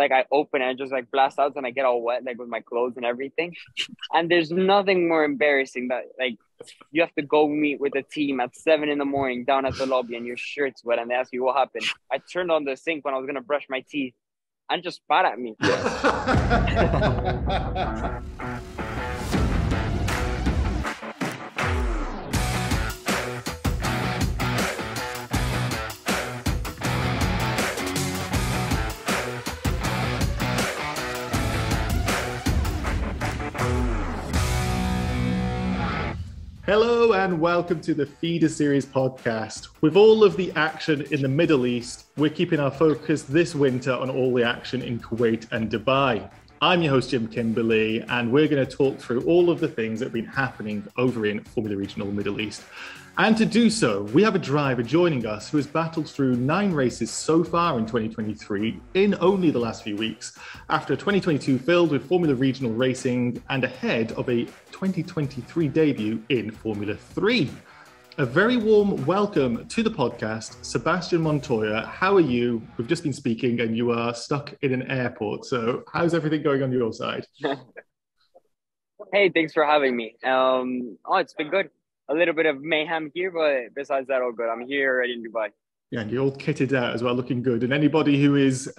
like I open and I just like blast out and I get all wet, like with my clothes and everything. And there's nothing more embarrassing that like you have to go meet with the team at 7 a.m. down at the lobby and your shirt's wet and they ask you what happened. I turned on the sink when I was going to brush my teeth and just spat at me. Hello and welcome to the Feeder Series podcast. With all of the action in the Middle East, we're keeping our focus this winter on all the action in Kuwait and Dubai. I'm your host, Jim Kimberley, and we're going to talk through all of the things that have been happening over in Formula Regional Middle East. And to do so, we have a driver joining us who has battled through 9 races so far in 2023 in only the last few weeks, after 2022 filled with Formula Regional racing and ahead of a 2023 debut in Formula 3. A very warm welcome to the podcast, Sebastian Montoya. How are you? We've just been speaking and you are stuck in an airport. So how's everything going on your side? Hey, thanks for having me. It's been good. A little bit of mayhem here, but besides that, all good. I'm here already in Dubai. Yeah, and you're all kitted out as well, looking good. And anybody who is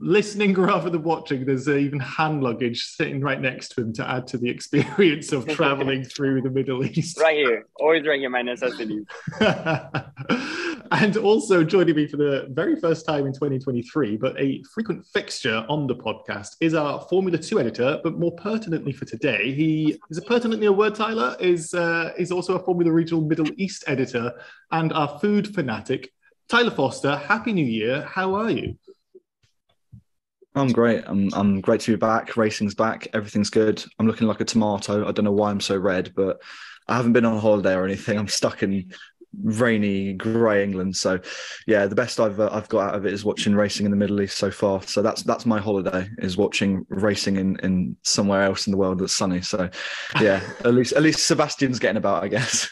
listening rather than watching, there's even hand luggage sitting right next to him to add to the experience of traveling through the Middle East. Right here. Always right here, my necessities. And also joining me for the very first time in 2023, but a frequent fixture on the podcast, is our Formula 2 editor, but more pertinently for today, he is pertinently a word, Tyler, is also a Formula Regional Middle East editor and our food fanatic, Tyler Foster. Happy New Year. How are you? I'm great. I'm great to be back. Racing's back. Everything's good. I'm looking like a tomato. I don't know why I'm so red, but I haven't been on holiday or anything. I'm stuck in rainy grey England, so yeah, the best I've got out of it is watching racing in the Middle East so far. So that's my holiday, is watching racing in somewhere else in the world that's sunny. So yeah, at least Sebastian's getting about, I guess.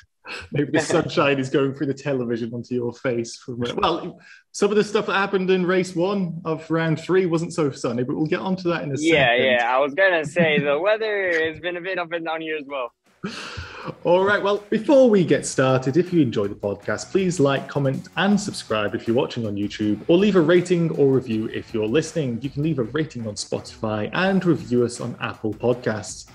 Maybe the sunshine is going through the television onto your face from it. Well, some of the stuff that happened in race 1 of round 3 wasn't so sunny, but we'll get onto that in a second. Yeah, I was gonna say the weather has been a bit up and down here as well. All right, well, before we get started, if you enjoy the podcast, please like, comment and subscribe if you're watching on YouTube, or leave a rating or review if you're listening. You can leave a rating on Spotify and review us on Apple Podcasts.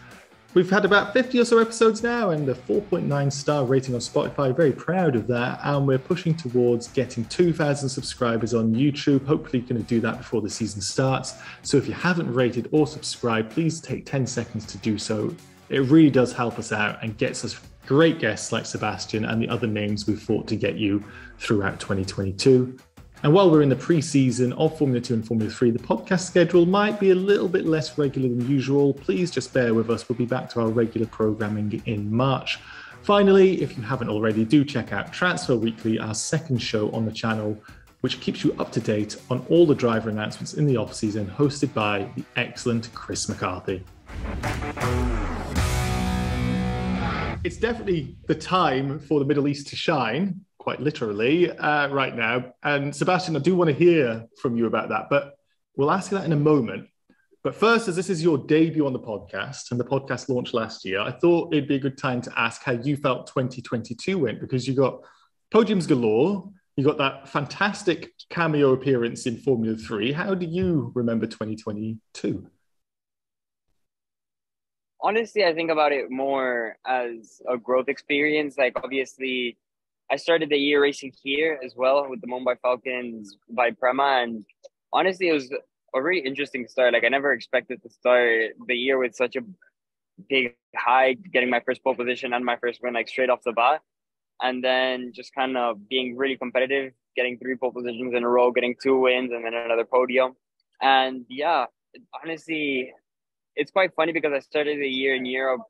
We've had about 50 or so episodes now and a 4.9 star rating on Spotify. Very proud of that. And we're pushing towards getting 2,000 subscribers on YouTube. Hopefully going to do that before the season starts. So if you haven't rated or subscribed, please take 10 seconds to do so. It really does help us out and gets us great guests like Sebastian and the other names we've fought to get you throughout 2022. And while we're in the pre-season of Formula 2 and Formula 3, the podcast schedule might be a little bit less regular than usual. Please just bear with us. We'll be back to our regular programming in March. Finally, if you haven't already, do check out Transfer Weekly, our second show on the channel, which keeps you up to date on all the driver announcements in the off-season, hosted by the excellent Chris McCarthy. It's definitely the time for the Middle East to shine, quite literally, right now. And Sebastian, I do want to hear from you about that, but we'll ask you that in a moment. But first, as this is your debut on the podcast and the podcast launched last year, I thought it'd be a good time to ask how you felt 2022 went, because you got podiums galore, you got that fantastic cameo appearance in Formula 3. How do you remember 2022? Honestly, I think about it more as a growth experience. Like, obviously, I started the year racing here as well with the Mumbai Falcons by Prema. And honestly, it was a really interesting start. Like, I never expected to start the year with such a big high, getting my first pole position and my first win, like, straight off the bat. And then just kind of being really competitive, getting 3 pole positions in a row, getting 2 wins, and then another podium. And yeah, honestly, it's quite funny because I started the year in Europe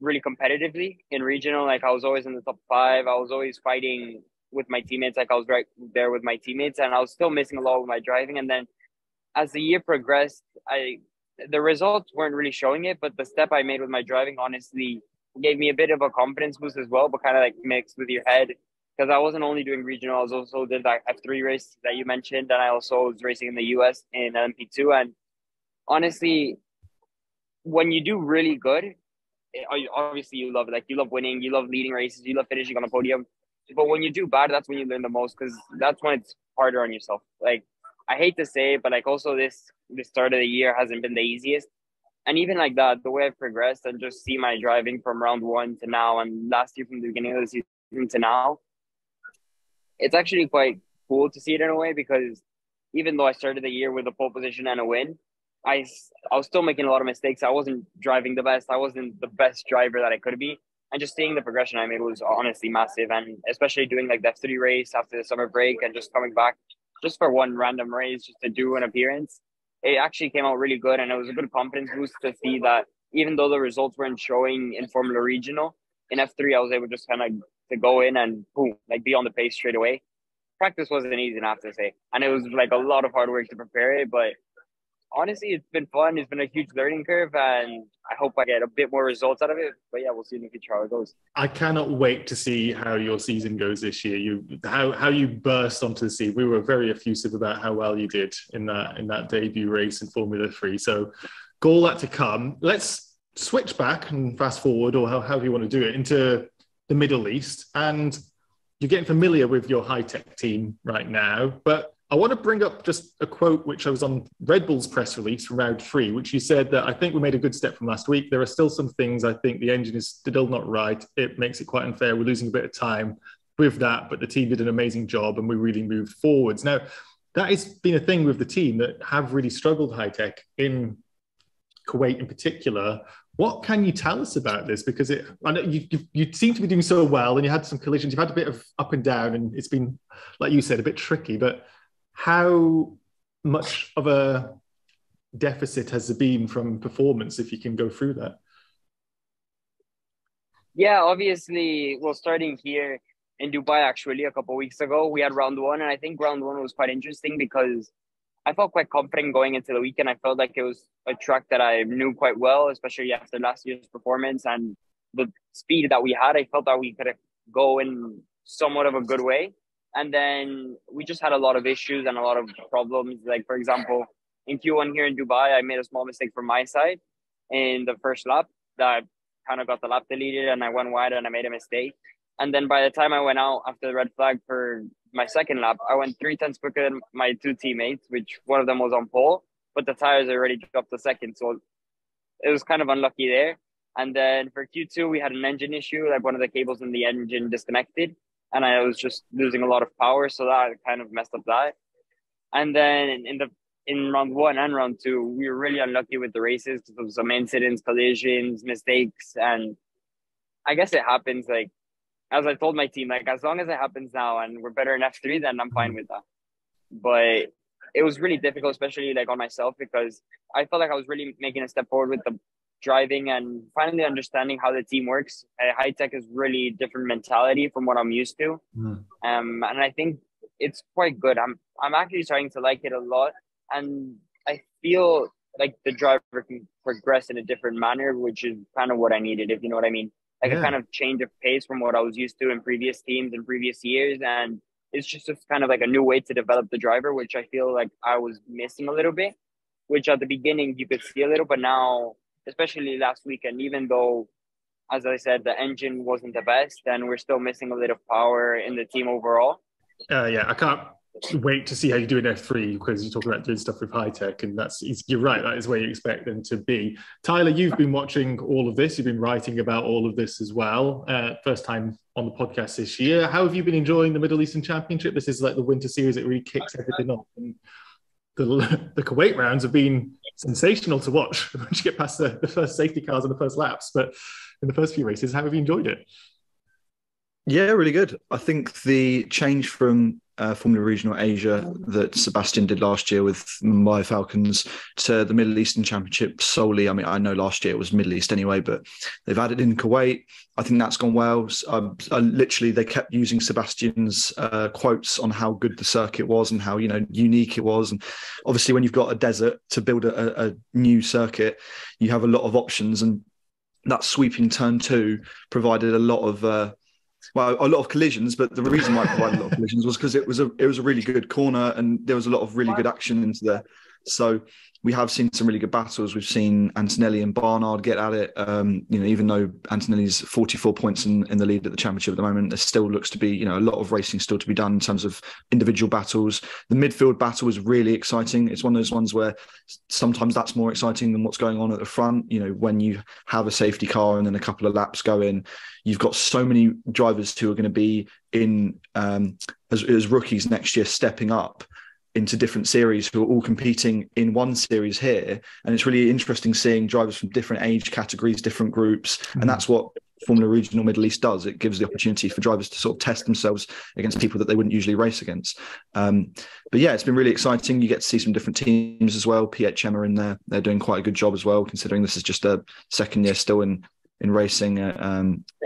really competitively in regional. Like, I was always in the top 5. I was always fighting with my teammates. Like, I was right there with my teammates, and I was still missing a lot with my driving. And then as the year progressed, the results weren't really showing it, but the step I made with my driving honestly gave me a bit of a confidence boost as well, but kind of like mixed with your head because I wasn't only doing regional. I was also did that F3 race that you mentioned. Then I also was racing in the US in LMP2. And honestly, when you do really good, obviously you love it. Like, you love winning, you love leading races, you love finishing on the podium. But when you do bad, that's when you learn the most, because that's when it's harder on yourself. Like, I hate to say it, but like also this start of the year hasn't been the easiest. And even like that, the way I've progressed and just see my driving from round one to now, and last year from the beginning of the season to now, it's actually quite cool to see it in a way, because even though I started the year with a pole position and a win, I was still making a lot of mistakes. I wasn't driving the best. I wasn't the best driver that I could be. And just seeing the progression I made was honestly massive. And especially doing like the F3 race after the summer break and just coming back just for one random race, just to do an appearance, it actually came out really good. And it was a good confidence boost to see that even though the results weren't showing in Formula Regional, in F3, I was able just kind of to go in and boom, like be on the pace straight away. Practice wasn't easy, I have to say. And it was like a lot of hard work to prepare it, but honestly, it's been fun. It's been a huge learning curve, and I hope I get a bit more results out of it. But yeah, we'll see in the future how it goes. I cannot wait to see how your season goes this year. How you burst onto the scene. We were very effusive about how well you did in that debut race in Formula 3. So, got all that to come. Let's switch back and fast forward, or however you want to do it, into the Middle East. And you're getting familiar with your high-tech team right now, but I want to bring up just a quote which I was on Red Bull's press release from round three, which you said that I think we made a good step from last week. There are still some things I think the engine is still not right. It makes it quite unfair. We're losing a bit of time with that, but the team did an amazing job and we really moved forwards. Now, that has been a thing with the team that have really struggled high-tech in Kuwait in particular. What can you tell us about this? Because I know you seem to be doing so well and you had some collisions. You've had a bit of up and down and it's been, like you said, a bit tricky, but how much of a deficit has there been from performance, if you can go through that? Yeah, obviously, well, starting here in Dubai, actually, a couple of weeks ago, we had round one. And I think round one was quite interesting because I felt quite confident going into the weekend. I felt like it was a track that I knew quite well, especially after last year's performance and the speed that we had. I felt that we could go in somewhat of a good way. And then we just had a lot of issues and a lot of problems. Like, for example, in Q1 here in Dubai, I made a small mistake from my side in the first lap that I kind of got the lap deleted and I went wide and I made a mistake. And then by the time I went out after the red flag for my second lap, I went 3 tenths quicker than my 2 teammates, which one of them was on pole, but the tires already dropped a second. So it was kind of unlucky there. And then for Q2, we had an engine issue, like one of the cables in the engine disconnected. And I was just losing a lot of power, so that kind of messed up that. And then in round one and round two, we were really unlucky with the races because there was some incidents, collisions, mistakes, and I guess it happens. Like, as I told my team, like, as long as it happens now and we're better in F3, then I'm fine with that. But it was really difficult, especially like on myself, because I felt like I was really making a step forward with the driving and finally understanding how the team works. High-tech is really different mentality from what I'm used to. And I think it's quite good. I'm actually starting to like it a lot, and I feel like the driver can progress in a different manner, which is kind of what I needed, if you know what I mean. Like, yeah, a kind of change of pace from what I was used to in previous teams and previous years, and it's just kind of like a new way to develop the driver, which I feel like I was missing a little bit, which at the beginning you could see a little, but now, especially last weekend, even though, as I said, the engine wasn't the best, and we're still missing a little power in the team overall. Yeah, I can't wait to see how you do in F3, because you're talking about doing stuff with high-tech, and you're right, that is where you expect them to be. Tyler, you've been watching all of this. You've been writing about all of this as well. First time on the podcast this year. How have you been enjoying the Middle Eastern Championship? This is like the winter series. It really kicks everything off. And the Kuwait rounds have been sensational to watch once you get past the first safety cars and the first laps. But in the first few races, how have you enjoyed it? Yeah, really good. I think the change from Formula Regional Asia that Sebastian did last year with Mumbai Falcons to the Middle Eastern Championship solely. I mean, I know last year it was Middle East anyway, but they've added in Kuwait. I think that's gone well. I literally, they kept using Sebastian's quotes on how good the circuit was and how, you know, unique it was. And obviously when you've got a desert to build a new circuit, you have a lot of options, and that sweeping turn 2 provided a lot of well, a lot of collisions, but the reason why it provided a lot of collisions was because it was a really good corner and there was a lot of really good action into there. So we have seen some really good battles. We've seen Antonelli and Barnard get at it. Even though Antonelli's 44 points in the lead at the championship at the moment, there still looks to be, a lot of racing still to be done in terms of individual battles. The midfield battle is really exciting. It's one of those ones where sometimes that's more exciting than what's going on at the front. When you have a safety car and then a couple of laps go in, you've got so many drivers who are going to be in as rookies next year, stepping up into different series, who are all competing in one series here. And it's really interesting seeing drivers from different age categories, different groups. And that's what Formula Regional Middle East does. It gives the opportunity for drivers to sort of test themselves against people that they wouldn't usually race against. But yeah, it's been really exciting. You get to see some different teams as well. PHM are in there. They're doing quite a good job as well, considering this is just their second year still in racing.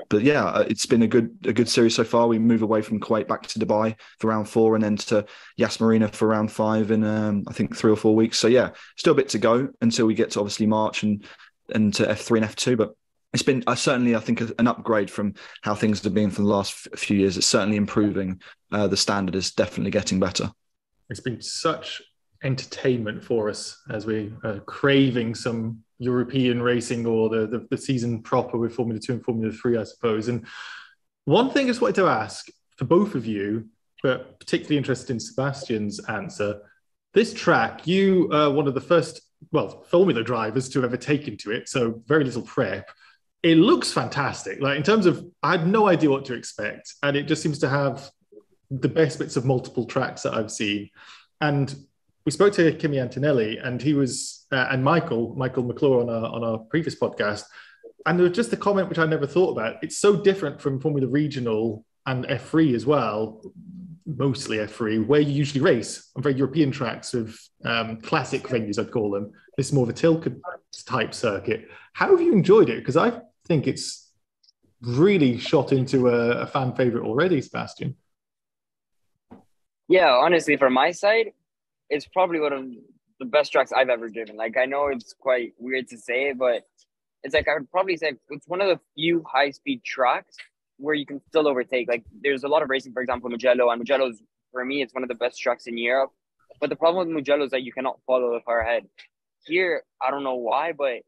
But yeah, it's been a good series so far. We move away from Kuwait back to Dubai for round 4 and then to Yas Marina for round 5 in I think 3 or 4 weeks. So yeah, still a bit to go until we get to obviously March and to F3 and F2. But it's been certainly, I think, an upgrade from how things have been for the last few years. It's certainly improving. The standard is definitely getting better. It's been such entertainment for us as we are craving some European racing, or the season proper with Formula 2 and Formula 3, I suppose. And one thing I just wanted to ask for both of you, but particularly interested in Sebastian's answer. This track, you are one of the first, Formula drivers to ever take into it, so very little prep. It looks fantastic. Like, in terms of, I had no idea what to expect, and it just seems to have the best bits of multiple tracks that I've seen. And we spoke to Kimi Antonelli, and he was and Michael McClure on our previous podcast, and there was just a comment which I never thought about. It's so different from Formula Regional and F3 as well, mostly F3, where you usually race on very European tracks of classic venues, I'd call them. This is more of a Tilke type circuit. How have you enjoyed it? Because I think it's really shot into a fan favourite already, Sebastian. Yeah, honestly, from my side, it's probably one of the best tracks I've ever driven. Like, I know it's quite weird to say, but it's like, I would probably say it's one of the few high-speed tracks where you can still overtake. Like, there's a lot of racing, for example, Mugello, and Mugello's, for me, it's one of the best tracks in Europe. But the problem with Mugello is that you cannot follow far ahead. Here, I don't know why, but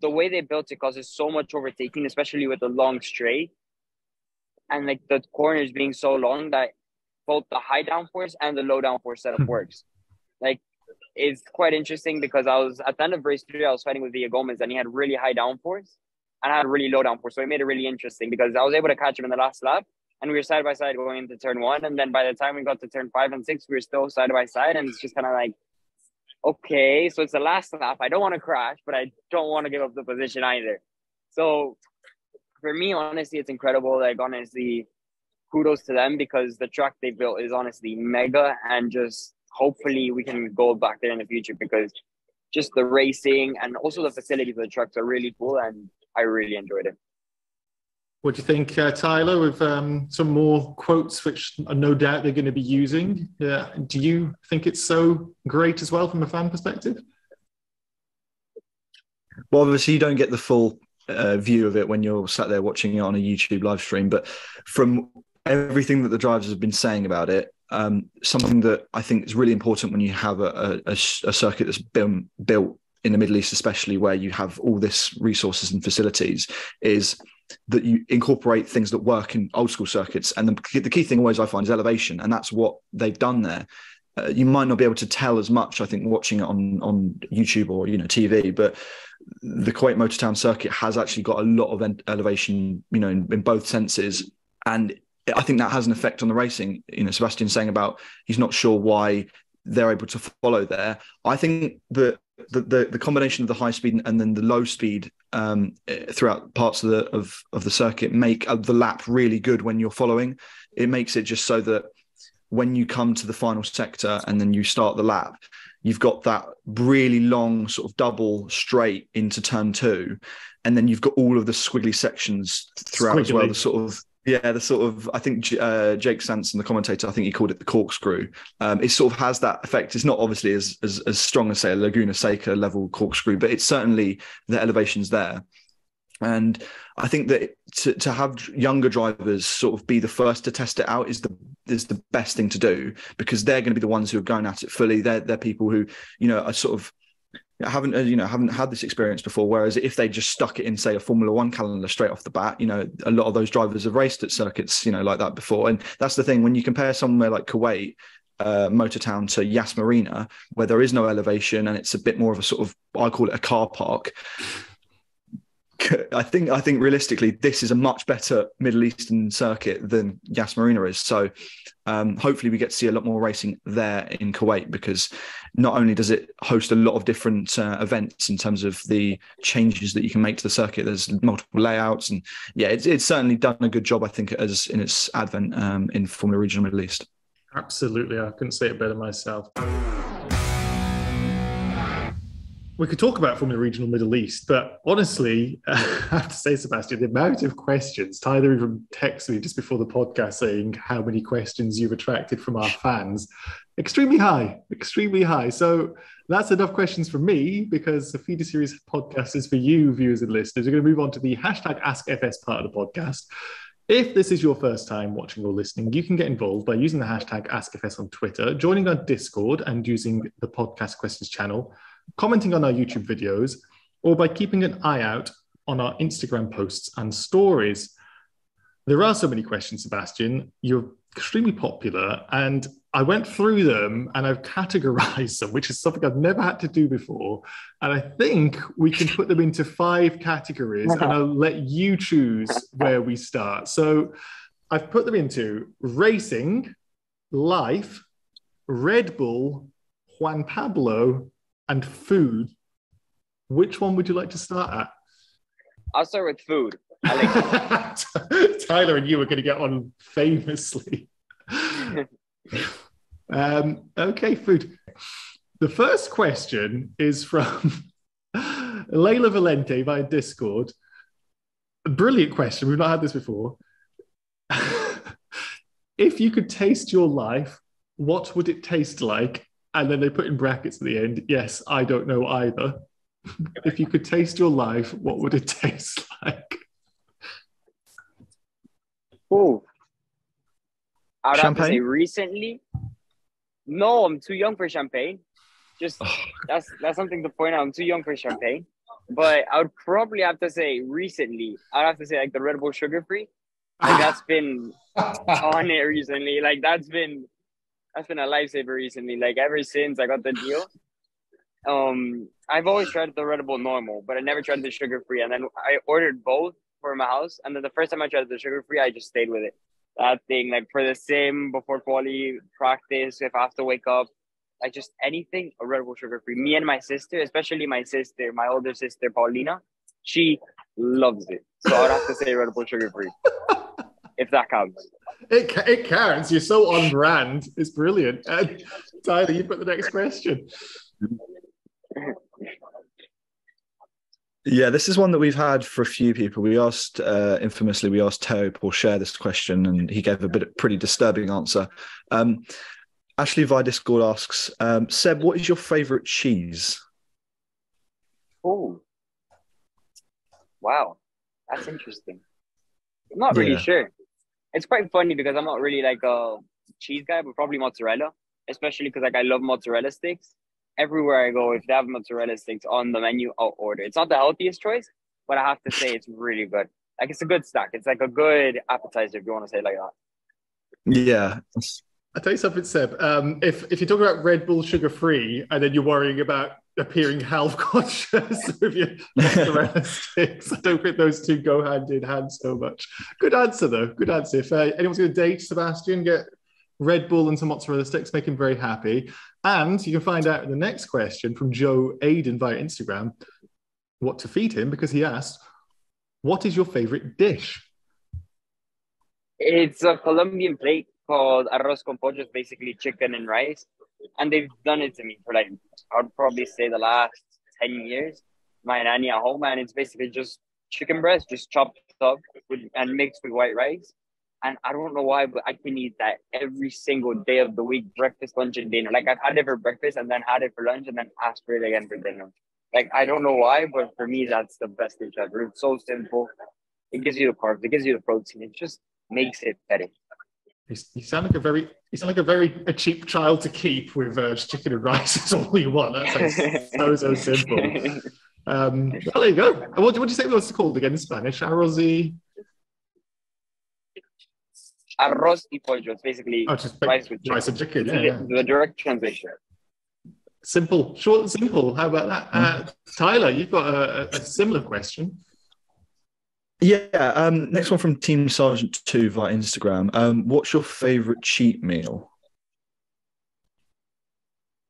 the way they built it causes so much overtaking, especially with the long straight. And, like, the corners being so long that both the high downforce and the low downforce setup works. Like, it's quite interesting because I was at the end of race 3, I was fighting with Villa Gomez, and he had really high downforce and I had really low downforce. So it made it really interesting because I was able to catch him in the last lap, and we were side by side going into turn 1. And then by the time we got to turn 5 and 6, we were still side by side. And it's just kind of like, okay, so it's the last lap. I don't want to crash, but I don't want to give up the position either. So for me, honestly, it's incredible. Like, honestly, kudos to them, because the track they built is honestly mega, and just, hopefully we can go back there in the future, because just the racing and also the facilities of the trucks are really cool, and I really enjoyed it. What do you think, Tyler, with some more quotes, which are no doubt they're going to be using? Do you think it's so great as well from a fan perspective? Well, obviously you don't get the full view of it when you're sat there watching it on a YouTube live stream, but from everything that the drivers have been saying about it, something that I think is really important when you have a circuit that's been built in the Middle East, especially where you have all this resources and facilities, is that you incorporate things that work in old school circuits. And the key thing always I find is elevation, and that's what they've done there. You might not be able to tell as much, I think, watching it on YouTube or TV, but the Kuwait Motor Town circuit has actually got a lot of elevation, in both senses, and I think that has an effect on the racing. Sebastian's saying about he's not sure why they're able to follow there. I think the combination of the high speed and then the low speed throughout parts of the circuit make the lap really good when you're following. It makes it just so that when you come to the final sector and then you start the lap, you've got that really long sort of double straight into turn 2, and then you've got all of the squiggly sections throughout as well. I think Jake Sanson, the commentator, I think he called it the corkscrew. It sort of has that effect. It's not obviously as strong as, say, a Laguna Seca level corkscrew, but it's certainly the elevation's there. And I think that to have younger drivers sort of be the first to test it out is the best thing to do, because they're going to be the ones who are going at it fully. They're people who, you know, are sort of haven't had this experience before. Whereas if they just stuck it in, say, a Formula 1 calendar straight off the bat, you know, a lot of those drivers have raced at circuits, you know, like that before. And that's the thing, when you compare somewhere like Kuwait, Motor Town, to Yas Marina, where there is no elevation and it's a bit more of a sort of, I call it a car park. I think realistically, this is a much better Middle Eastern circuit than Yas Marina is. So hopefully we get to see a lot more racing there in Kuwait, because not only does it host a lot of different events in terms of the changes that you can make to the circuit, there's multiple layouts, and yeah, it's certainly done a good job, I think, as in its advent in Formula Regional Middle East. Absolutely. I couldn't say it better myself. We could talk about Formula Regional Middle East, but honestly, I have to say, Sebastian, the amount of questions, Tyler even texted me just before the podcast saying how many questions you've attracted from our fans, extremely high. So that's enough questions from me, because the Feeder Series podcast is for you, viewers and listeners. We're going to move on to the #AskFS part of the podcast. If this is your first time watching or listening, you can get involved by using the #AskFS on Twitter, joining our Discord and using the podcast questions channel, commenting on our YouTube videos, or by keeping an eye out on our Instagram posts and stories. There are so many questions, Sebastian. You're extremely popular, and I went through them and I've categorized them, which is something I've never had to do before. And I think we can put them into 5 categories, and I'll let you choose where we start. So I've put them into racing, life, Red Bull, Juan Pablo, and food. Which one would you like to start at? I'll start with food. Tyler and you are going to get on famously. Okay, food. The first question is from Layla Valente via Discord. A brilliant question. We've not had this before. If you could taste your life, what would it taste like? And then they put in brackets at the end, yes, I don't know either. If you could taste your life, what would it taste like? Oh, I would have to say recently. No, I'm too young for champagne. That's something to point out. I'm too young for champagne. But I would probably have to say recently, I'd have to say like the Red Bull sugar free. Like that's been on it recently. Like that's been a lifesaver recently. Like ever since I got the deal. I've always tried the Red Bull normal, but I never tried the sugar free. And then I ordered both for my house. And then the first time I tried the sugar free, I just stayed with it. That thing, like for the sim, before quali, practice, if I have to wake up, like just anything, a Red Bull sugar free. Me and my sister, especially my sister, my older sister, Paulina, she loves it. So I'd have to say Red Bull sugar free, if that counts. It counts. You're so on brand. It's brilliant. And Tyler, you've got the next question. Yeah, this is one that we've had for a few people. We asked, infamously, we asked Teo Porcher this question, and he gave a pretty disturbing answer. Ashley via Discord asks, Seb, what is your favourite cheese? Oh, wow. That's interesting. I'm not really sure. It's quite funny because I'm not really like a cheese guy, but probably mozzarella, especially because like I love mozzarella sticks. Everywhere I go, if they have mozzarella sticks on the menu, I'll order. It's not the healthiest choice, but I have to say it's really good. Like it's a good snack. It's like a good appetizer, if you want to say it like that. Yeah. I'll tell you something, Seb. If you talk about Red Bull sugar-free and then you're worrying about appearing health-conscious with your mozzarella sticks, I don't think those two go hand in hand so much. Good answer, though. Good answer. If anyone's going to date Sebastian, get Red Bull and some mozzarella sticks, make him very happy. And you can find out in the next question from Joe Aiden via Instagram what to feed him, because he asked, what is your favorite dish? It's a Colombian plate called arroz con pollo, basically chicken and rice. And they've done it to me for like, I'd probably say the last 10 years. My nanny at home, and it's basically just chicken breast, just chopped up and mixed with white rice. And I don't know why, but I can eat that every single day of the week, breakfast, lunch, and dinner. Like I've had it for breakfast and then had it for lunch and then asked for it again for dinner. Like, I don't know why, but for me, that's the best dish ever. It's so simple. It gives you the carbs. It gives you the protein. It just makes it better. You sound like a cheap child to keep with chicken and rice. It's all you want. That's like so simple. Well, there you go. What do you say that's called again in Spanish? Arroz y pollo. It's basically rice with chicken. The direct translation. Simple, short and simple. How about that? Tyler, you've got a similar question. Yeah, next one from Team Sergeant 2 via Instagram. What's your favourite cheat meal?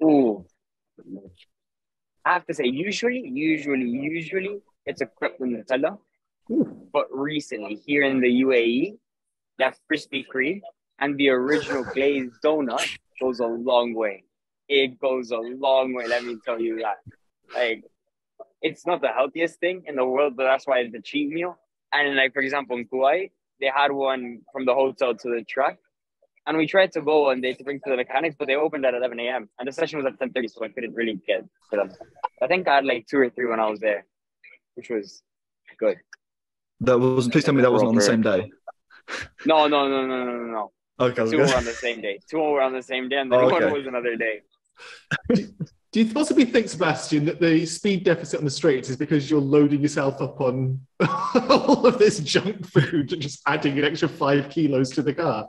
Ooh. I have to say, usually, it's a crepe with Nutella. Ooh. But recently, here in the UAE, that's Krispy Kreme, and the original glazed donut goes a long way. It goes a long way, let me tell you that. Like, it's not the healthiest thing in the world, but that's why it's a cheat meal. And like, for example, in Kuwait, they had one from the hotel to the track. And we tried to go and they to bring to the mechanics, but they opened at 11 a.m. And the session was at 10:30, so I couldn't really get to them. I think I had like 2 or 3 when I was there, which was good. That was, please tell me that wasn't on the same day. No. Okay, two were on the same day. And then one was another day. Do you possibly think, Sebastian, that the speed deficit on the straights is because you're loading yourself up on all of this junk food and just adding an extra 5 kilos to the car?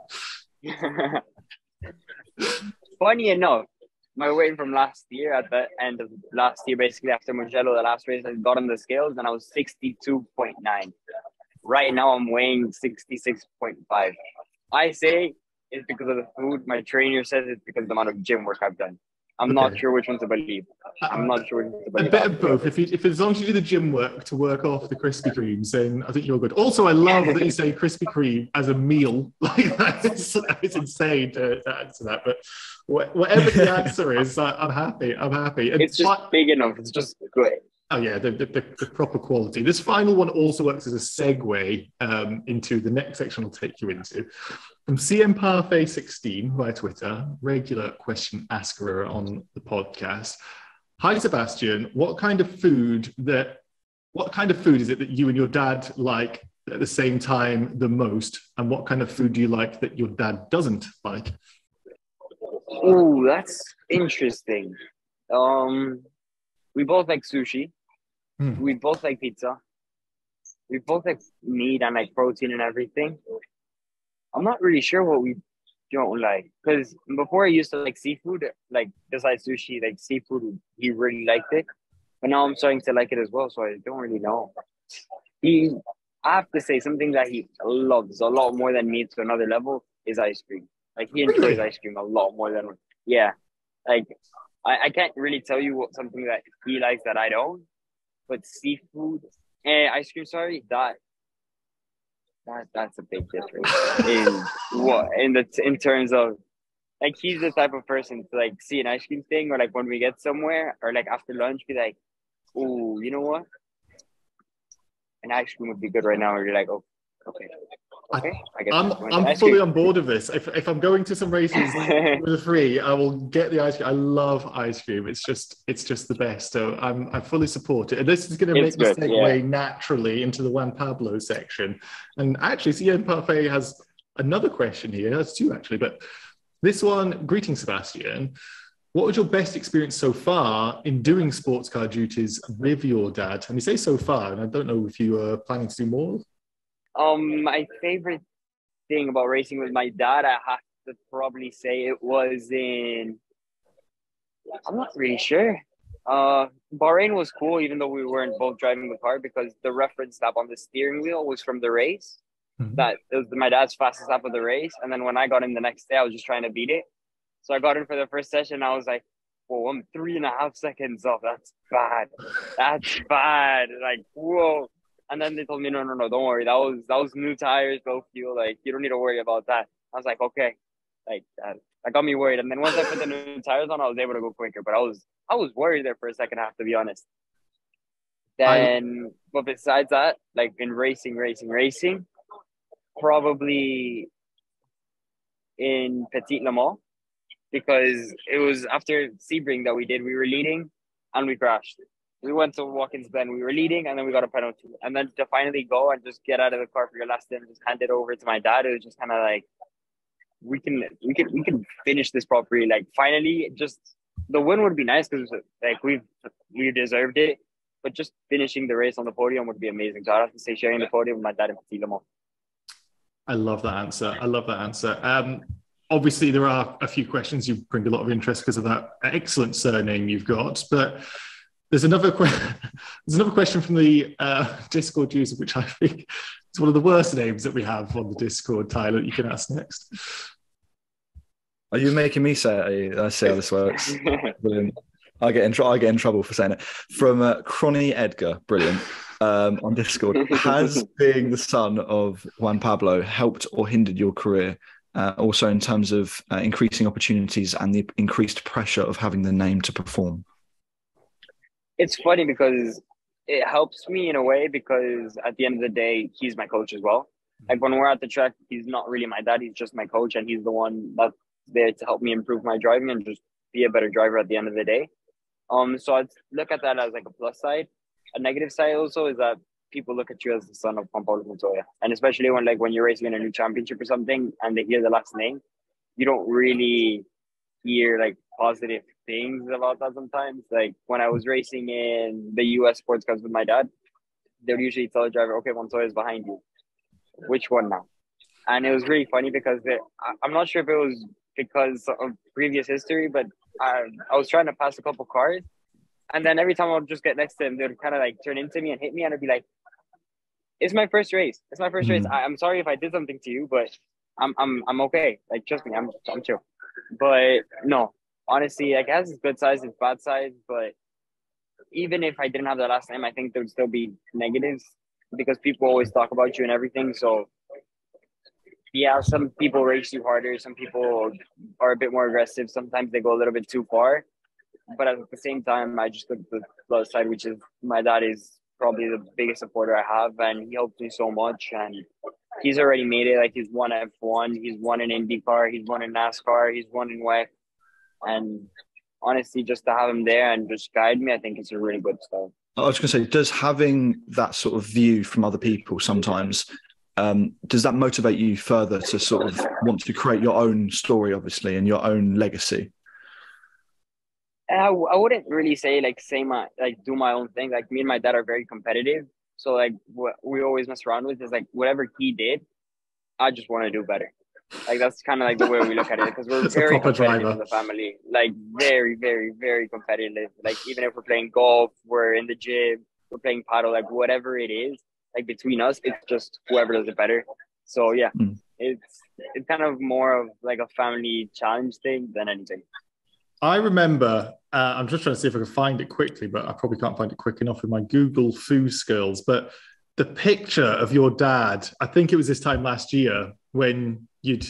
Funny enough, my weight from last year, at the end of last year, basically after Mugello, the last race, I got on the scales and I was 62.9. Right now I'm weighing 66.5. I say it's because of the food. My trainer says it's because of the amount of gym work I've done. I'm not sure which one to believe. A bit of both. If as long as you do the gym work to work off the Krispy Kremes, then I think you're good. Also, I love that you say Krispy Kreme as a meal. Like, it's insane to answer that. But whatever the answer is, I'm happy. And it's just big enough. It's just great. Oh, yeah, the proper quality. This final one also works as a segue into the next section I'll take you into. From CM Parfait 16 via Twitter, regular question asker on the podcast. Hi, Sebastian. What kind of food is it that you and your dad like at the same time the most? And what kind of food do you like that your dad doesn't like? Oh, that's interesting. We both like sushi. We both like pizza. We both like meat and like protein and everything. I'm not really sure what we don't like, because before I used to like seafood, like besides sushi, like seafood, he really liked it. But now I'm starting to like it as well, so I don't really know. I have to say something that he loves a lot more than me to another level is ice cream. Like, he enjoys ice cream a lot more than, like I can't really tell you what something that he likes that I don't. But seafood and ice cream, sorry, that's a big difference in terms of, like, he's the type of person to like see an ice cream thing, or like when we get somewhere, or like after lunch, be like, "Ooh, you know what? An ice cream would be good right now." Or you're like, "Oh, okay." I'm fully on board of this. If I'm going to some races with a free, I will get the ice cream. I love ice cream. It's just the best. So I fully support it. And this is going to make the segue naturally into the Juan Pablo section. And actually, CM Parfait has another question here. That's two actually, but this one: greetings, Sebastian. What was your best experience so far in doing sports car duties with your dad? And you say so far, and I don't know if you are planning to do more. My favorite thing about racing with my dad, I have to probably say it was in, I'm not really sure. Bahrain was cool, even though we weren't both driving the car, because the reference lap on the steering wheel was from the race. That it was my dad's fastest lap of the race. And then when I got in the next day, I was just trying to beat it. So I got in for the first session. I was like, whoa, I'm 3.5 seconds off. That's bad. Like, whoa. And then they told me, no, don't worry. That was new tires, low fuel. Like, you don't need to worry about that. I was like, okay. Like, that got me worried. And then once I put the new tires on, I was able to go quicker. But I was worried there for a second half, to be honest. Then, but besides that, like in racing, probably in Petit Le Mans, because it was after Sebring that we were leading and we crashed. We went to Watkins Glen. We were leading, and then we got a penalty. And then to finally go and just get out of the car for your last day and just hand it over to my dad, it was just kind of like, we can finish this properly. Like, finally, just the win would be nice because, like, we deserved it. But just finishing the race on the podium would be amazing. So I'd have to say sharing the podium with my dad in Petit Le Mans. I love that answer. Obviously, there are a few questions. You bring a lot of interest because of that excellent surname you've got. But there's another question from the Discord user, which I think is one of the worst names that we have on the Discord, Tyler. You can ask next. Are you making me say it? I see how this works. Brilliant. I get in trouble for saying it. From Cronny Edgar, brilliant, on Discord. Has being the son of Juan Pablo helped or hindered your career? Also in terms of increasing opportunities and the increased pressure of having the name to perform? It's funny because it helps me in a way, because at the end of the day, he's my coach as well. Like, when we're at the track, he's not really my dad. He's just my coach, and he's the one that's there to help me improve my driving and just be a better driver at the end of the day. So I'd look at that as like a plus side. A negative side also is that people look at you as the son of Juan Pablo Montoya. And especially when you're racing in a new championship or something and they hear the last name, you don't really hear positive things about that sometimes. Like, when I was racing in the US sports cars with my dad, they would usually tell the driver, okay, Montoya's behind you. Which one now? And it was really funny because I'm not sure if it was because of previous history, but I was trying to pass a couple cars. And then every time I would just get next to him, they would kind of turn into me and hit me. And I'd be like, it's my first race. It's my first race. I'm sorry if I did something to you, but I'm okay. Like, trust me, I'm chill. But no, honestly, it has its good sides, its bad sides. But even if I didn't have the last name, I think there would still be negatives because people always talk about you and everything. So yeah, some people race you harder. Some people are a bit more aggressive. Sometimes they go a little bit too far. But at the same time, I just look at the plus side, which is my dad is probably the biggest supporter I have, and he helped me so much. And he's already made it. Like, he's won F1, he's won in IndyCar, he's won in NASCAR, he's won in WEC. And honestly, just to have him there and just guide me, I think it's a really good stuff. I was going to say, does having that sort of view from other people sometimes, does that motivate you further to sort of want to create your own story, obviously, and your own legacy? I wouldn't really say do my own thing. Like, me and my dad are very competitive. So what we always mess around with is whatever he did, I just want to do better. That's kind of the way we look at it, because we're very competitive in the family. Very, very, very competitive. Even if we're playing golf, we're in the gym, we're playing paddle, whatever it is, between us, it's just whoever does it better. So yeah, it's kind of more of a family challenge thing than anything. I remember, I'm just trying to see if I can find it quickly, but I probably can't find it quick enough with my Google foo skills. But the picture of your dad, I think it was this time last year when you'd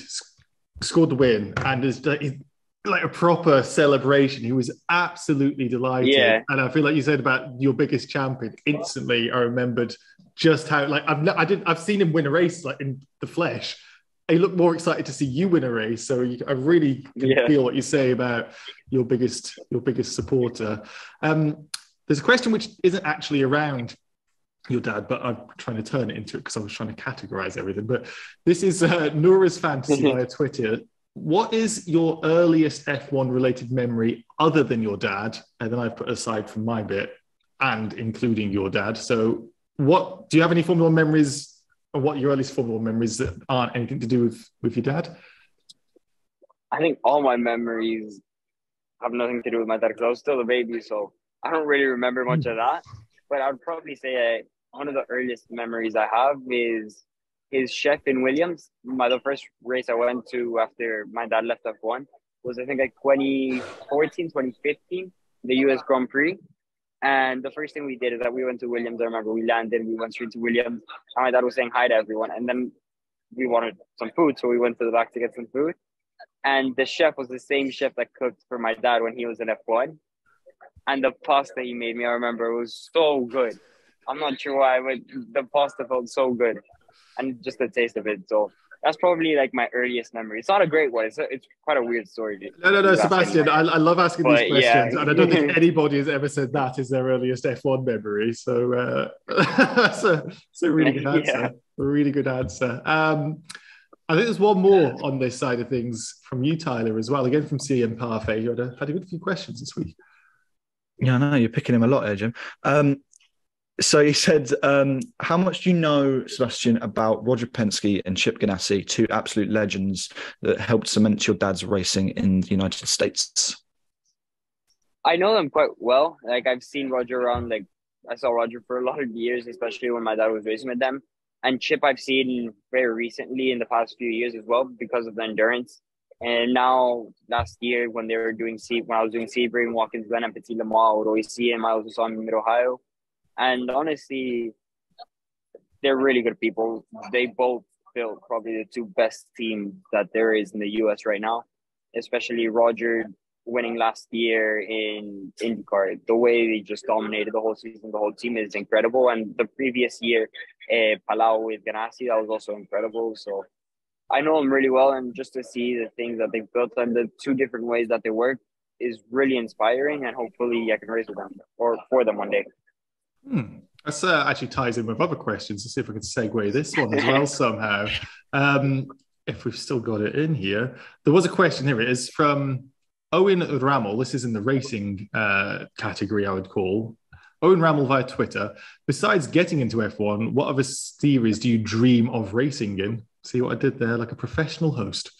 scored the win, and it's like a proper celebration. He was absolutely delighted. Yeah. And I feel like you said about your biggest champion. Instantly, I remembered just how, I've seen him win a race in the flesh. He looked more excited to see you win a race, so I really can feel what you say about your biggest supporter. There's a question which isn't actually around your dad, but I'm trying to turn it into it because I was trying to categorize everything. But this is Nora's fantasy via Twitter. What is your earliest F1 related memory other than your dad? And then I've put aside from my bit and including your dad. So, what do you have any Formula 1 memories? What are your earliest Formula 1 memories that aren't anything to do with your dad? I think all my memories have nothing to do with my dad because I was still a baby, so I don't really remember much of that. But I would probably say one of the earliest memories I have is his chef in Williams. The first race I went to after my dad left F1 was, I think, 2014, 2015, the US Grand Prix. And the first thing we did is that we went to Williams. I remember we landed, we went straight to Williams. And my dad was saying hi to everyone. And then we wanted some food, so we went to the back to get some food. And the chef was the same chef that cooked for my dad when he was in F1. And the pasta he made me, I remember, was so good. I'm not sure why, but the pasta felt so good. And just the taste of it. So That's probably like my earliest memory. It's not a great one. It's quite a weird story. Dude. No, Sebastian. I love asking these questions, and I don't think anybody has ever said that is their earliest F1 memory. So, it's a really good answer. Yeah. A really good answer. I think there's one more on this side of things from you, Tyler, as well. Again from CM Parfait. You had a good few questions this week. Yeah, I know you're picking him a lot there, Jim. So he said, how much do you know, Sebastian, about Roger Penske and Chip Ganassi, two absolute legends that helped cement your dad's racing in the United States? I know them quite well. Like, I've seen Roger around, like, I saw Roger for a lot of years, especially when my dad was racing with them. And Chip, I've seen very recently in the past few years as well because of the endurance. And now, last year, when they were doing when I was doing Sebring, Watkins Glen, and Petit Le Mans, I would always see him. I also saw him in Mid-Ohio. And honestly, they're really good people. They both built probably the two best teams that there is in the U.S. right now, especially Roger winning last year in IndyCar. The way they just dominated the whole season, the whole team is incredible. And the previous year, Palau with Ganassi, that was also incredible. So I know them really well. And just to see the things that they've built and the two different ways that they work is really inspiring. And hopefully I can race with them or for them one day. That actually ties in with other questions. Let's see if we can segue this one as well somehow. If we've still got it in here. There was a question, here it is, from Owen Rammel. This is in the racing category, I would call. Owen Rammel via Twitter. Besides getting into F1, what other series do you dream of racing in? See what I did there, like a professional host.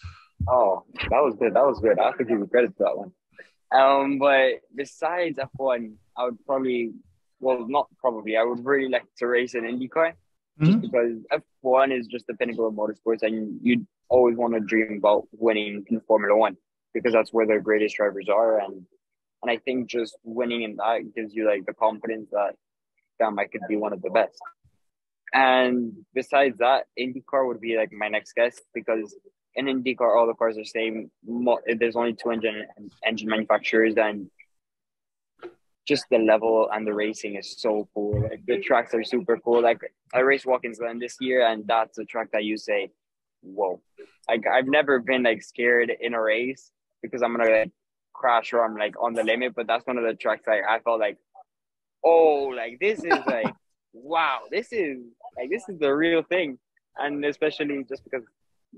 Oh, that was good. That was good. I have to give you credit for that one. But besides F1, I would probably... Well, not probably. I would really like to race an IndyCar just because F1 is just the pinnacle of motorsports, and you'd always want to dream about winning in Formula 1 because that's where the greatest drivers are. And I think just winning in that gives you like the confidence that, damn, I could be one of the best. And besides that, IndyCar would be like my next guess because in IndyCar, all the cars are the same. There's only two engine manufacturers, and just the level and the racing is so cool. Like, the tracks are super cool. Like, I raced Watkins Glen this year, and that's a track that you say, whoa. Like, I've never been like scared in a race because I'm going to like crash or I'm like on the limit. But that's one of the tracks like I felt like, oh, like this is like, wow, this is the real thing. And especially just because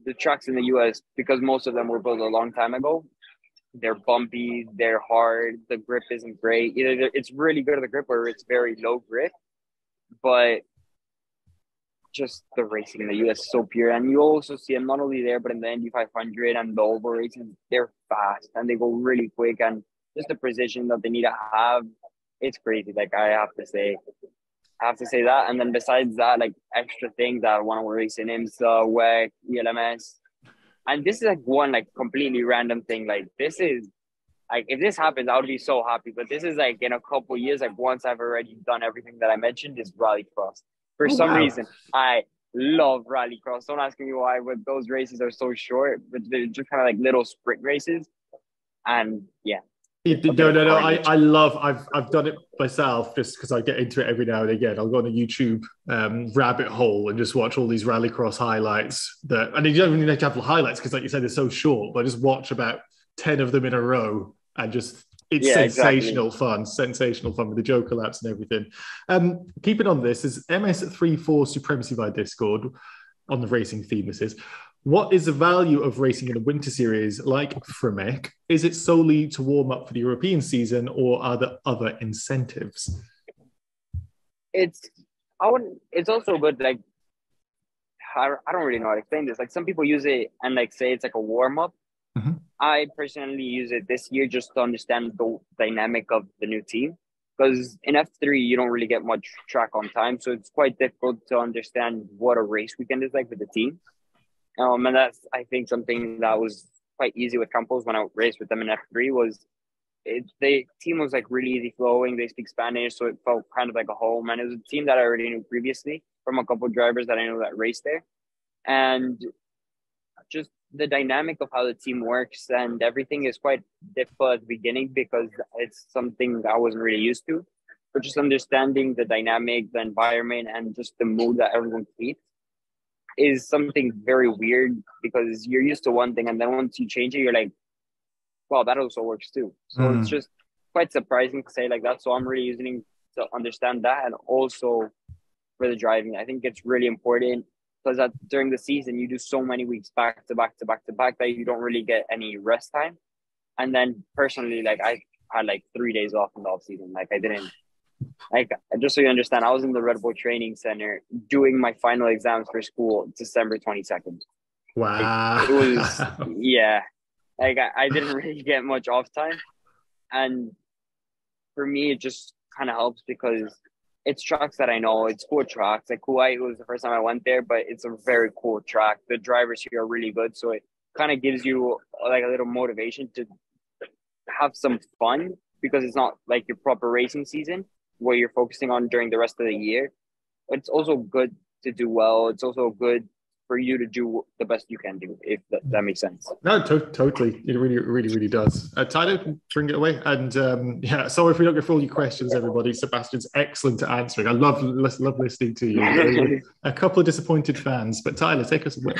the tracks in the US, because most of them were built a long time ago, they're bumpy, they're hard, the grip isn't great. Either it's really good at the grip or it's very low grip. But just the racing in the U.S. is so pure. And you also see them not only there, but in the Indy 500 and the oval races, they're fast and they go really quick. And just the precision that they need to have, it's crazy. Like, I have to say that. And then besides that, like, extra things that I want to race in IMSA, WEC, ELMS. And this is like one like completely random thing. Like, this is like, if this happens, I would be so happy. But this is like in a couple of years, like once I've already done everything that I mentioned, is Rally Cross. For some reason, I love Rally Cross. Don't ask me why, but those races are so short, but they're just kind of like little sprint races. And yeah. No. I love. I've done it myself just because I get into it every now and again. I'll go on a YouTube rabbit hole and just watch all these Rallycross highlights. And you don't even need to have highlights because, like you said, they're so short. But I just watch about 10 of them in a row, and just it's sensational fun with the Joker laps and everything. Keeping on this is MS34 Supremacy by Discord on the racing theme. This is. What is the value of racing in a winter series like Fremec? Is it solely to warm up for the European season, or are there other incentives? It's also good. Like, I don't really know how to explain this. Like, some people use it and like say it's like a warm up. I personally use it this year just to understand the dynamic of the new team, because in F3 you don't really get much track on time, so it's quite difficult to understand what a race weekend is like with the team. And that's, I think, something that was quite easy with Campos when I raced with them in F3 was the team was like really easy flowing. They speak Spanish, so it felt kind of like a home. And it was a team that I already knew previously from a couple of drivers that I know that raced there. And just the dynamic of how the team works and everything is quite difficult at the beginning because it's something that I wasn't really used to. But just understanding the dynamic, the environment, and just the mood that everyone keeps. is something very weird, because you're used to one thing and then once you change it, you're like, wow, that also works too. So it's just quite surprising to say like that. So I'm really using to understand that. And also for the driving, I think it's really important, because that during the season, you do so many weeks back to back to back to back that you don't really get any rest time. And then personally, like I had like 3 days off in the off season. Like I didn't, like, just so you understand, I was in the Red Bull training center doing my final exams for school, December 22nd. Wow. Like, it was, yeah. Like I didn't really get much off time. And for me, it just kind of helps because it's tracks that I know. It's cool tracks. Like Kuwait was the first time I went there, but it's a very cool track. The drivers here are really good. So it kind of gives you like a little motivation to have some fun, because it's not like your proper racing season where you're focusing on during the rest of the year. It's also good to do well. It's also good for you to do the best you can do, if that makes sense. No, totally. It really, really, really does. Tyler, bring it away. And yeah, sorry if we don't get through all your questions, everybody. Sebastian's excellent at answering. I love listening to you. A couple of disappointed fans, but Tyler, take us away.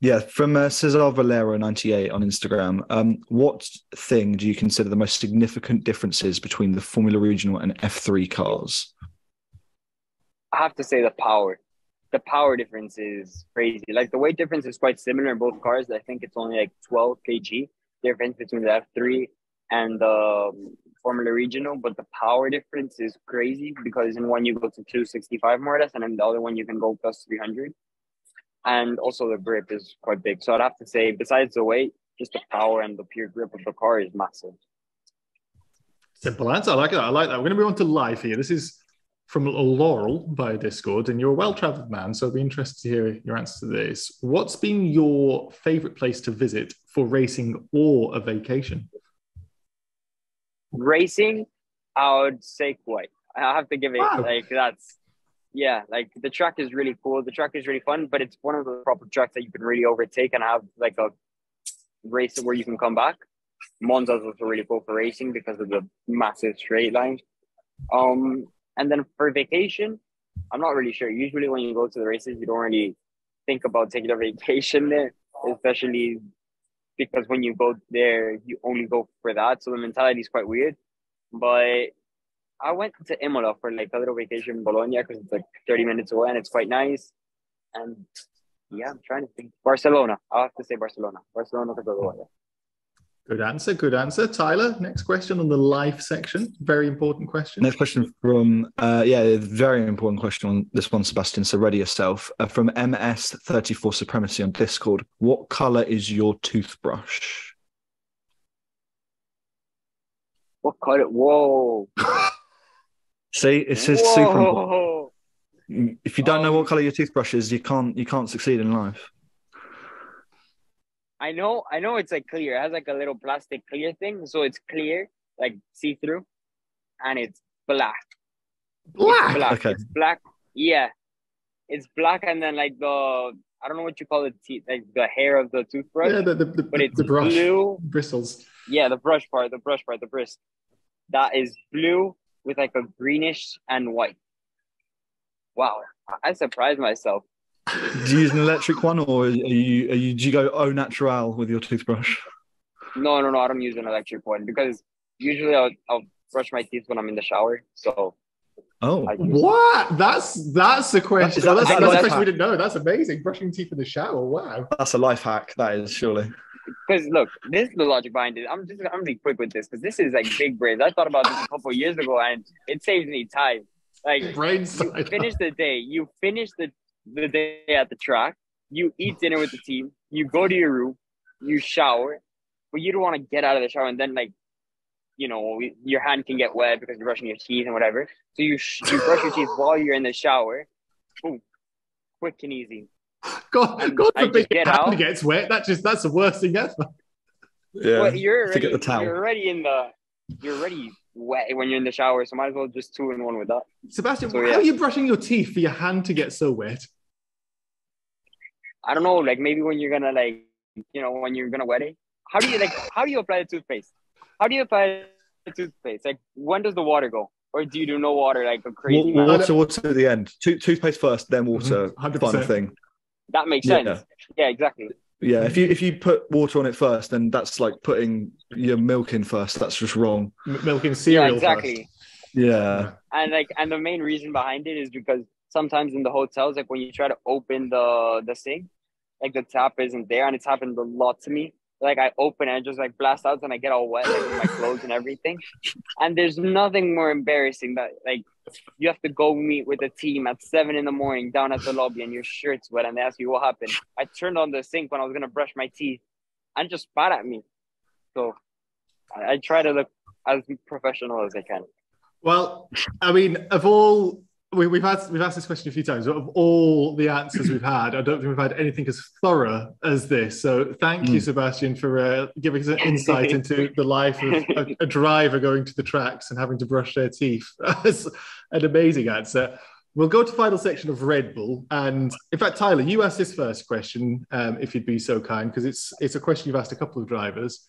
Yeah, from Cesar Valero 98 on Instagram. What thing do you consider the most significant differences between the Formula Regional and F3 cars? I have to say the power. The power difference is crazy. Like the weight difference is quite similar in both cars. I think it's only like 12 kg difference between the F3 and the Formula Regional, but the power difference is crazy because in one you go to 265 more or less, and in the other one you can go plus 300. And also the grip is quite big. So I'd have to say, besides the weight, just the power and the pure grip of the car is massive. Simple answer. I like that. I like that. We're going to move on to live here. This is from Laurel by Discord, and you're a well-traveled man, so I'd be interested to hear your answer to this. What's been your favorite place to visit for racing or a vacation? Racing, I would say Kuwait. I have to give it, like, that's, yeah, like, the track is really cool. The track is really fun, but it's one of the proper tracks that you can really overtake and have, like, a race where you can come back. Monza's also really cool for racing because of the massive straight line. And then for vacation, I'm not really sure. Usually when you go to the races, you don't really think about taking a vacation there, especially because when you go there, you only go for that. So the mentality is quite weird. But I went to Imola for like a little vacation in Bologna because it's like 30 minutes away and it's quite nice. And yeah, I'm trying to think. Barcelona. I'll have to say Barcelona. Barcelona to go away. Good answer, good answer. Tyler, next question on the live section. Very important question. Next question from, very important question on this one, Sebastian. So ready yourself. From MS34 Supremacy on Discord. What color is your toothbrush? What color? Whoa. See, it says whoa. Super important. If you don't know what color your toothbrush is, you can't succeed in life. I know it's like clear. It has like a little plastic clear thing. So it's clear, like see-through, and it's black. Black? Okay. It's black. Yeah. It's black, and then like the, I don't know what you call it, like the hair of the toothbrush. Yeah, but it's the brush. Blue. Bristles. Yeah, the bristles. That is blue with like a greenish and white. Wow. I surprised myself. Do you use an electric one, or do you go au natural with your toothbrush? No, I don't use an electric one because usually I'll brush my teeth when I'm in the shower. So, what? That's the question. That's a question we didn't know. That's amazing. Brushing teeth in the shower. Wow, that's a life hack. That is surely. Because look, this is the logic behind it. I'm really quick with this because this is like big brains. I thought about this a couple of years ago, and it saves me time. Like brains. You finish the day at the track, you eat dinner with the team, you go to your room, you shower, but you don't want to get out of the shower and then, like, you know, your hand can get wet because you're brushing your teeth and whatever. So you brush your teeth while you're in the shower. Boom, quick and easy. God forbid your hand gets wet. That's the worst thing ever. Yeah, well, you're already wet when you're in the shower, so might as well just two in one with that. Sebastian, how are you brushing your teeth for your hand to get so wet? I don't know, like maybe when you're gonna, like, you know, when you're gonna wet it. How do you apply the toothpaste? Like, when does the water go? Or do you do no water like a crazy man? Water at the end. Toothpaste first, then water. 100%. Fun thing. That makes sense. Yeah, exactly. Yeah, if you put water on it first, then that's like putting your milk in first. That's just wrong. Milk in cereal first. Yeah. And the main reason behind it is because sometimes in the hotels, like when you try to open the sink, like the tap isn't there, and it's happened a lot to me. Like I open and I just like blast out and I get all wet, like with my clothes and everything. And there's nothing more embarrassing that like you have to go meet with a team at 7 a.m. down at the lobby and your shirt's wet and they ask you what happened. I turned on the sink when I was going to brush my teeth and it just spat at me. So I try to look as professional as I can. Well, I mean, of all... We've asked this question a few times, but of all the answers we've had, I don't think we've had anything as thorough as this. So thank you, Sebastian, for giving us an insight into the life of a driver going to the tracks and having to brush their teeth. That's an amazing answer. We'll go to the final section of Red Bull. And in fact, Tyler, you asked this first question, if you'd be so kind, because it's a question you've asked a couple of drivers.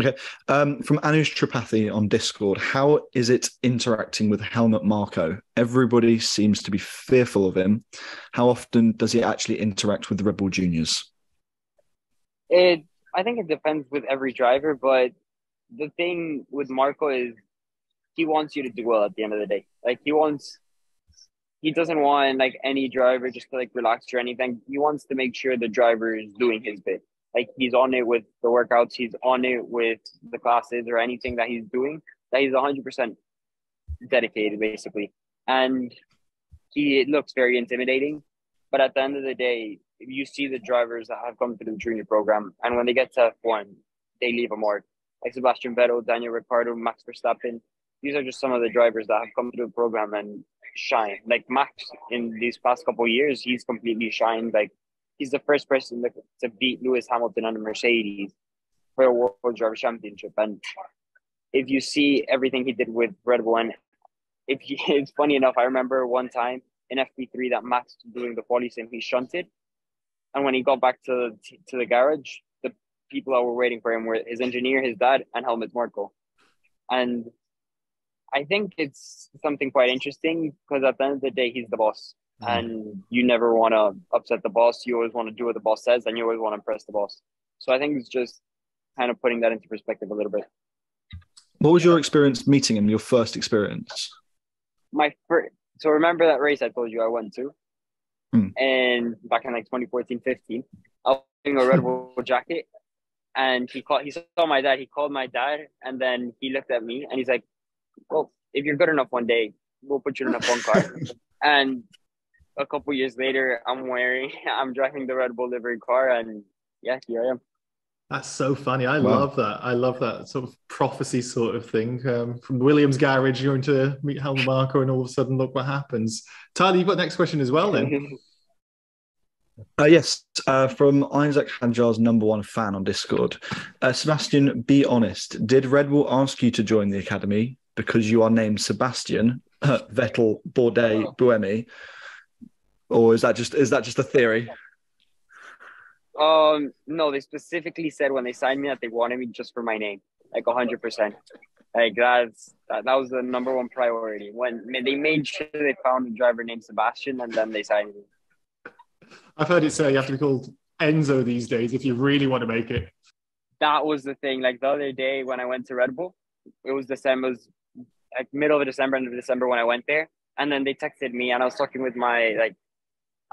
Okay. From Anush Tripathi on Discord, how is it interacting with Helmut Marko? Everybody seems to be fearful of him. How often does he actually interact with the Red Bull juniors? I think it depends with every driver, but the thing with Marko is he wants you to do well at the end of the day. Like he doesn't want like any driver just to like relax or anything. He wants to make sure the driver is doing his bit. Like he's on it with the workouts, he's on it with the classes or anything that he's doing, that he's 100% dedicated basically. And it looks very intimidating, but at the end of the day, if you see the drivers that have come through the junior program and when they get to F1, they leave a mark. Like Sebastian Vettel, Daniel Ricciardo, Max Verstappen, these are just some of the drivers that have come through the program and shine. Like Max, in these past couple of years, he's completely shined. Like he's the first person to beat Lewis Hamilton on a Mercedes for a World Drivers' Championship. And if you see everything he did with Red Bull, and it's funny enough, I remember one time in FP3 that Max was doing the quali sim, he shunted. And when he got back to the garage, the people that were waiting for him were his engineer, his dad, and Helmut Marko. And I think it's something quite interesting because at the end of the day, he's the boss. And you never want to upset the boss. You always want to do what the boss says, and you always want to impress the boss. So I think it's just kind of putting that into perspective a little bit. What was your experience meeting him, your first experience? So remember that race I told you I went to? And back in like 2014-15, I was wearing a Red Bull jacket. And he saw my dad. He called my dad, and then he looked at me, and he's like, well, if you're good enough one day, we'll put you in a fun car. And... a couple years later, I'm driving the Red Bull livery car, and yeah, here I am. That's so funny. I love that. I love that sort of prophecy sort of thing. From Williams garage, you're going to meet Helmut Marko, and all of a sudden, look what happens. Tyler, you've got the next question as well, then. Yes, from Isaac Hanjar's number one fan on Discord. Sebastian, be honest. Did Red Bull ask you to join the academy because you are named Sebastian Vettel, Bourdais, Buemi? Or is that just a theory? No, they specifically said when they signed me that they wanted me just for my name, like 100%. Like that was the number one priority. When they made sure they found a driver named Sebastian, and then they signed me. I've heard it say you have to be called Enzo these days if you really want to make it. That was the thing. Like the other day when I went to Red Bull, it was December, it was like middle of December, end of December when I went there, and then they texted me, and I was talking with my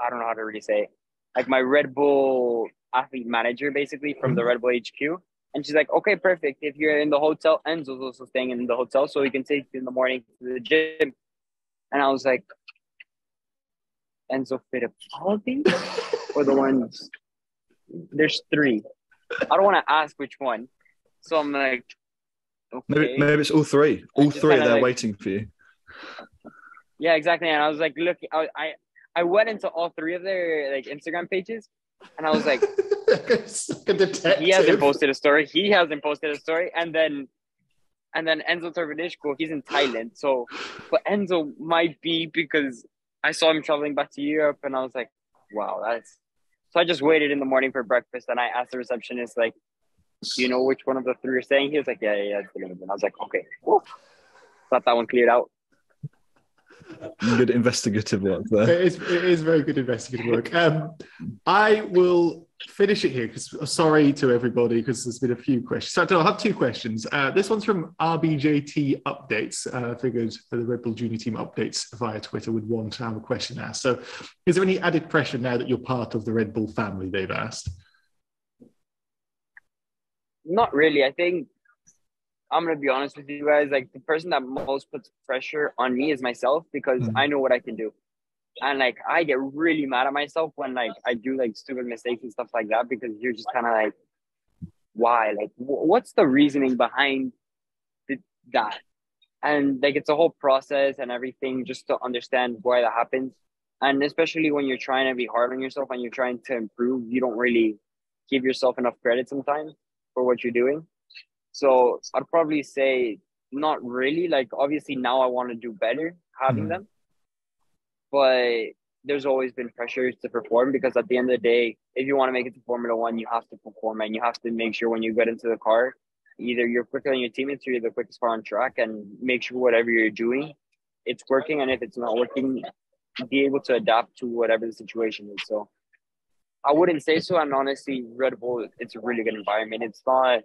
I don't know how to really say it. Like my Red Bull athlete manager, basically, from the Red Bull HQ. And she's like, okay, perfect. If you're in the hotel, Enzo's also staying in the hotel, so we can take you in the morning to the gym. And I was like, Enzo Fittipaldi? Or the ones? There's three. I don't want to ask which one. So I'm like, okay. Maybe it's all three. All three are there waiting for you. Yeah, exactly. And I was like, look, I went into all three of their Instagram pages, and I was like, he hasn't posted a story. And then Enzo Torvedishko, he's in Thailand. So, but Enzo might be, because I saw him traveling back to Europe, and I was like, wow, so I just waited in the morning for breakfast, and I asked the receptionist, like, do you know which one of the three are staying? He was like, yeah. And I was like, okay, cool. Got that one cleared out. Good investigative work there. It is very good investigative work. I will finish it here because sorry to everybody because there's been a few questions. So I'll have two questions. This one's from RBJT Updates. Figured for the Red Bull Junior Team Updates via Twitter would want to have a question asked. So is there any added pressure now that you're part of the Red Bull family, they've asked? Not really. I think I'm going to be honest with you guys. Like, the person that most puts pressure on me is myself because I know what I can do. And like, I get really mad at myself when like I do like stupid mistakes and stuff like that, because you're just kind of like, why? Like, what's the reasoning behind that? And like, it's a whole process and everything just to understand why that happens. And especially when you're trying to be hard on yourself and you're trying to improve, you don't really give yourself enough credit sometimes for what you're doing. So I'd probably say not really. Like, obviously now I want to do better having them. But there's always been pressures to perform because at the end of the day, if you want to make it to Formula 1, you have to perform and you have to make sure when you get into the car, either you're quicker than your teammates or you're the quickest car on track, and make sure whatever you're doing, it's working. And if it's not working, be able to adapt to whatever the situation is. So I wouldn't say so. And honestly, Red Bull, it's a really good environment. It's not,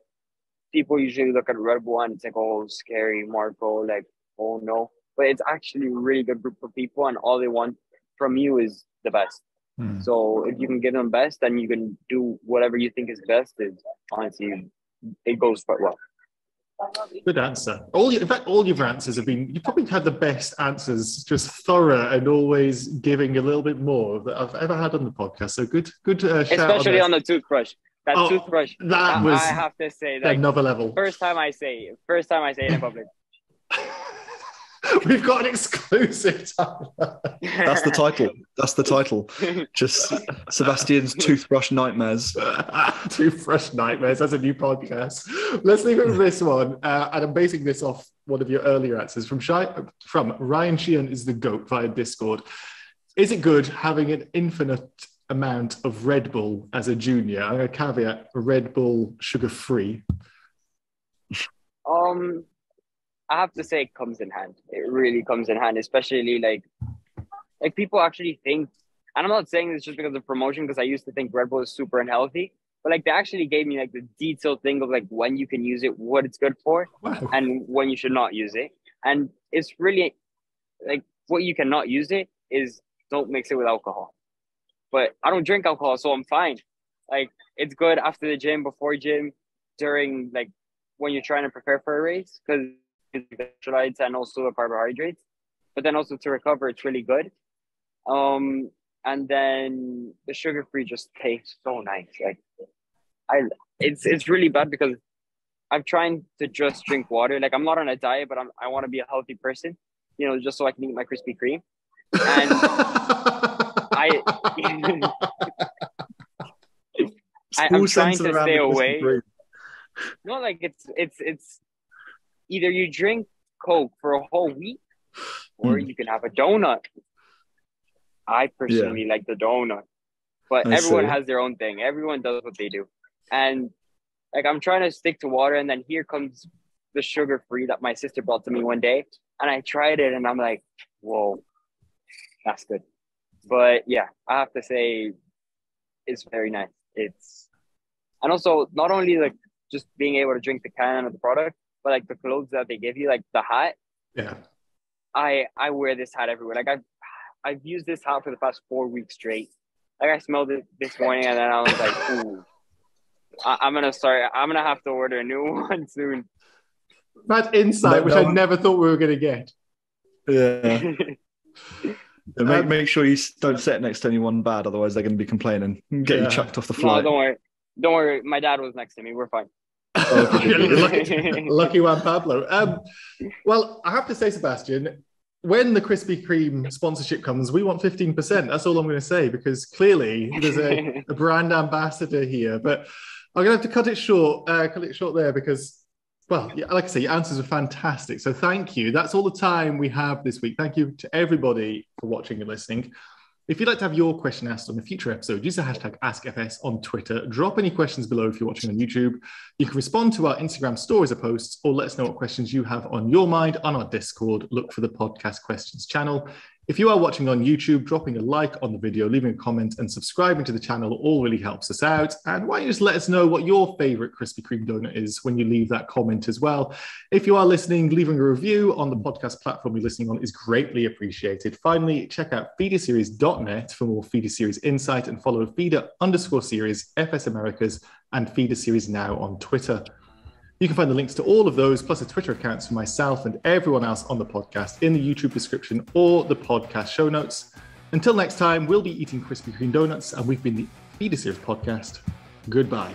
people usually look at Red Bull and it's like, oh, scary, Marko, like, oh no. But it's actually a really good group of people, and all they want from you is the best. So if you can give them best, then you can do whatever you think is best. Is honestly, it goes quite well. Good answer. In fact, all your answers have been, you probably had the best answers, just thorough and always giving a little bit more that I've ever had on the podcast. So good shout. Especially on the toothbrush. That toothbrush. That was, I have to say, like, another level. First time I say it in public. We've got an exclusive title. That's the title. Just Sebastian's Toothbrush Nightmares. Toothbrush Nightmares. That's a new podcast. Let's leave it with this one. And I'm basing this off one of your earlier answers from Ryan Sheehan is the GOAT via Discord. Is it good having an infinite amount of Red Bull as a junior? I'm going to caveat Red Bull sugar free. I have to say it comes in hand. It really comes in hand, especially like people actually think, and I'm not saying this just because of promotion, because I used to think Red Bull is super unhealthy, but like they actually gave me like the detailed thing of like when you can use it, what it's good for, and when you should not use it. And it's really like what you cannot use it is don't mix it with alcohol. But I don't drink alcohol, so I'm fine. Like, it's good after the gym, before gym, during like when you're trying to prepare for a race, because electrolytes and also the carbohydrates, but then also to recover, it's really good. And then the sugar free just tastes so nice. Like, it's really bad because I'm trying to just drink water. Like, I'm not on a diet, but I want to be a healthy person, you know, just so I can eat my Krispy Kreme. And I'm trying to stay away. No, like it's. Either you drink Coke for a whole week or you can have a donut. I personally like the donut, but everyone has their own thing. Everyone does what they do. And like, I'm trying to stick to water. And then here comes the sugar free that my sister brought to me one day. And I tried it and I'm like, whoa, that's good. But yeah, I have to say it's very nice. And also not only like just being able to drink the can of the product, but like the clothes that they give you, like the hat. Yeah. I wear this hat everywhere. Like I've used this hat for the past 4 weeks straight. Like I smelled it this morning and then I was like, ooh, I'm gonna have to order a new one soon. That's insight, I never thought we were gonna get. Yeah. Make sure you don't sit next to anyone bad, otherwise they're gonna be complaining. Get you chucked off the flight. No, don't worry. Don't worry, my dad was next to me. We're fine. Lucky Juan Pablo. Well, I have to say, Sebastian, when the Krispy Kreme sponsorship comes, we want 15%. That's all I'm going to say, because clearly there's a brand ambassador here. But I'm going to have to cut it short there because, well, like I say, your answers are fantastic. So thank you. That's all the time we have this week. Thank you to everybody for watching and listening. If you'd like to have your question asked on a future episode, use the hashtag AskFS on Twitter. Drop any questions below if you're watching on YouTube. You can respond to our Instagram stories or posts, or let us know what questions you have on your mind on our Discord. Look for the podcast questions channel. If you are watching on YouTube, dropping a like on the video, leaving a comment and subscribing to the channel all really helps us out. And why don't you just let us know what your favorite Krispy Kreme donut is when you leave that comment as well. If you are listening, leaving a review on the podcast platform you're listening on is greatly appreciated. Finally, check out feederseries.net for more Feeder Series insight and follow Feeder_Series, FS Americas and Feeder Series Now on Twitter. You can find the links to all of those, plus the Twitter accounts for myself and everyone else on the podcast in the YouTube description or the podcast show notes. Until next time, we'll be eating Krispy Kreme donuts, and we've been the Feeder Series Podcast. Goodbye.